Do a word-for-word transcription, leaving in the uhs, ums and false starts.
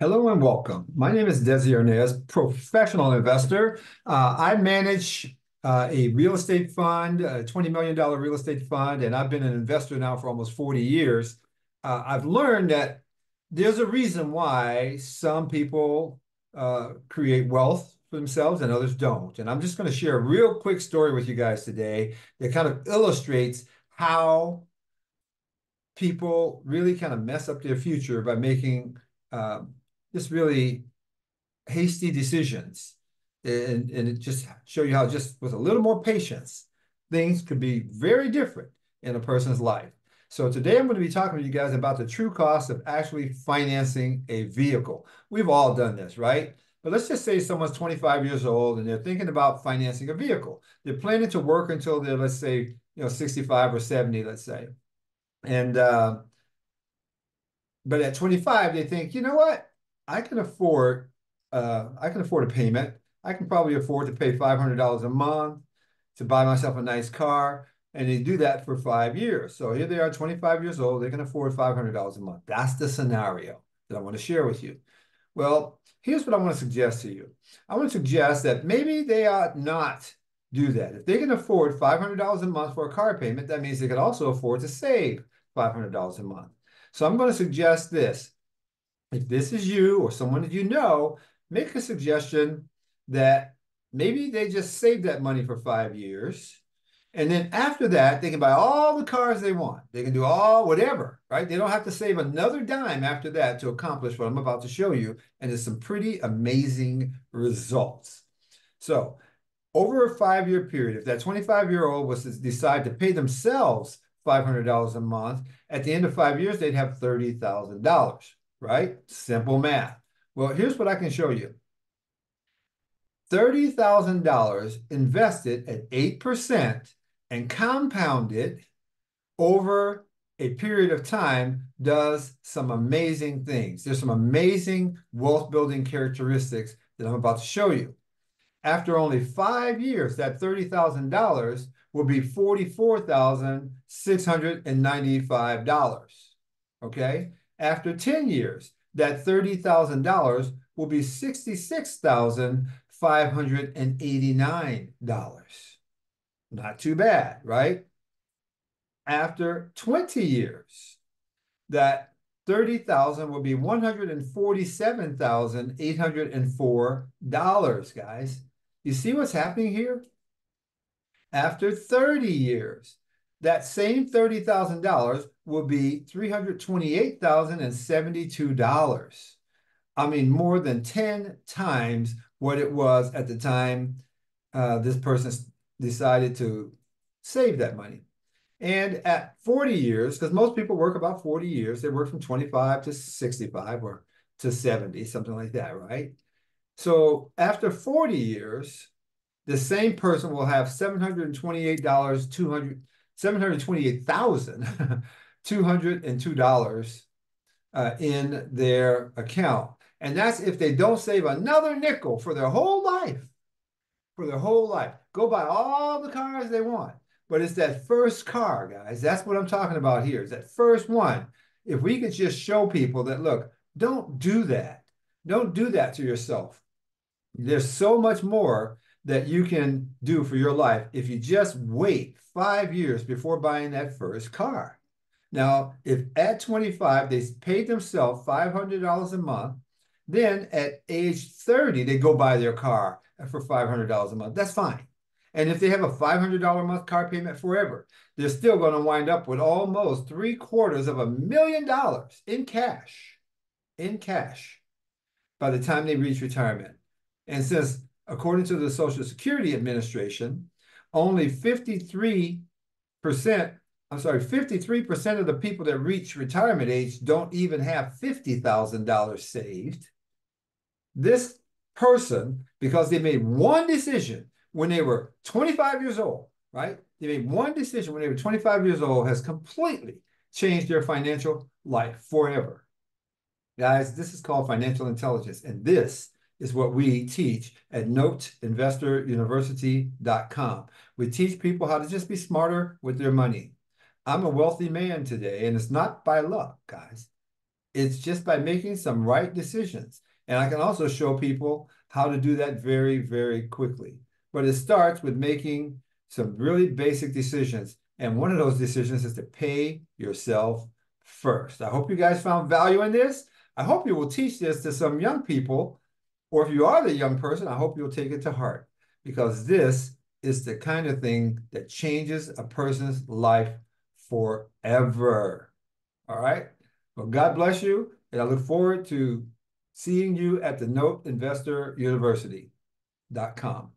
Hello and welcome. My name is Desi Arnaz, professional investor. Uh, I manage uh, a real estate fund, a twenty million dollar real estate fund, and I've been an investor now for almost forty years. Uh, I've learned that there's a reason why some people uh, create wealth for themselves and others don't. And I'm just going to share a real quick story with you guys today that kind of illustrates how people really kind of mess up their future by making uh, just really hasty decisions, and, and it just show you how just with a little more patience, things could be very different in a person's life. So today I'm going to be talking to you guys about the true cost of actually financing a vehicle. We've all done this, right? But let's just say someone's twenty-five years old and they're thinking about financing a vehicle. They're planning to work until they're, let's say, you know, sixty-five or seventy, let's say. And, uh, but at twenty-five, they think, you know what? I can afford, uh, I can afford a payment. I can probably afford to pay five hundred dollars a month to buy myself a nice car. And they do that for five years. So here they are, twenty-five years old, they can afford five hundred dollars a month. That's the scenario that I want to share with you. Well, here's what I want to suggest to you. I want to suggest that maybe they ought not do that. If they can afford five hundred dollars a month for a car payment, that means they can also afford to save five hundred dollars a month. So I'm going to suggest this. If this is you or someone that you know, make a suggestion that maybe they just save that money for five years. And then after that, they can buy all the cars they want. They can do all whatever, right? They don't have to save another dime after that to accomplish what I'm about to show you. And there's some pretty amazing results. So over a five-year period, if that twenty-five-year-old was to decide to pay themselves five hundred dollars a month, at the end of five years, they'd have thirty thousand dollars, right? Simple math. Well, here's what I can show you. thirty thousand dollars invested at eight percent and compounded over a period of time does some amazing things. There's some amazing wealth-building characteristics that I'm about to show you. After only five years, that thirty thousand dollars will be forty-four thousand six hundred ninety-five dollars, okay? After ten years, that thirty thousand dollars will be sixty-six thousand five hundred eighty-nine dollars. Not too bad, right? After twenty years, that thirty thousand dollars will be one hundred forty-seven thousand eight hundred four dollars, guys. You see what's happening here? After thirty years, that same thirty thousand dollars will be three hundred twenty-eight thousand seventy-two dollars. I mean, more than ten times what it was at the time uh, this person decided to save that money. And at forty years, because most people work about forty years, they work from twenty-five to sixty-five or to seventy, something like that, right? So after forty years, the same person will have seven hundred twenty-eight thousand two hundred two dollars uh, in their account. And that's if they don't save another nickel for their whole life, for their whole life. Go buy all the cars they want. But it's that first car, guys. That's what I'm talking about here, is that first one. If we could just show people that, look, don't do that. Don't do that to yourself. There's so much more that you can do for your life if you just wait five years before buying that first car. Now, if at twenty-five, they paid themselves five hundred dollars a month, then at age thirty, they go buy their car for five hundred dollars a month. That's fine. And if they have a five hundred dollars a month car payment forever, they're still going to wind up with almost three quarters of a million dollars in cash, in cash, by the time they reach retirement. And since, according to the Social Security Administration, only fifty-three percent, I'm sorry, fifty-three percent of the people that reach retirement age don't even have fifty thousand dollars saved. This person, because they made one decision when they were twenty-five years old, right? They made one decision when they were twenty-five years old, has completely changed their financial life forever. Guys, this is called financial intelligence. And this is what we teach at note investor university dot com. We teach people how to just be smarter with their money. I'm a wealthy man today, and it's not by luck, guys. It's just by making some right decisions. And I can also show people how to do that very, very quickly. But it starts with making some really basic decisions. And one of those decisions is to pay yourself first. I hope you guys found value in this. I hope you will teach this to some young people, or if you are the young person, I hope you'll take it to heart, because this is the kind of thing that changes a person's life forever. All right? Well, God bless you, and I look forward to seeing you at the note investor university dot com.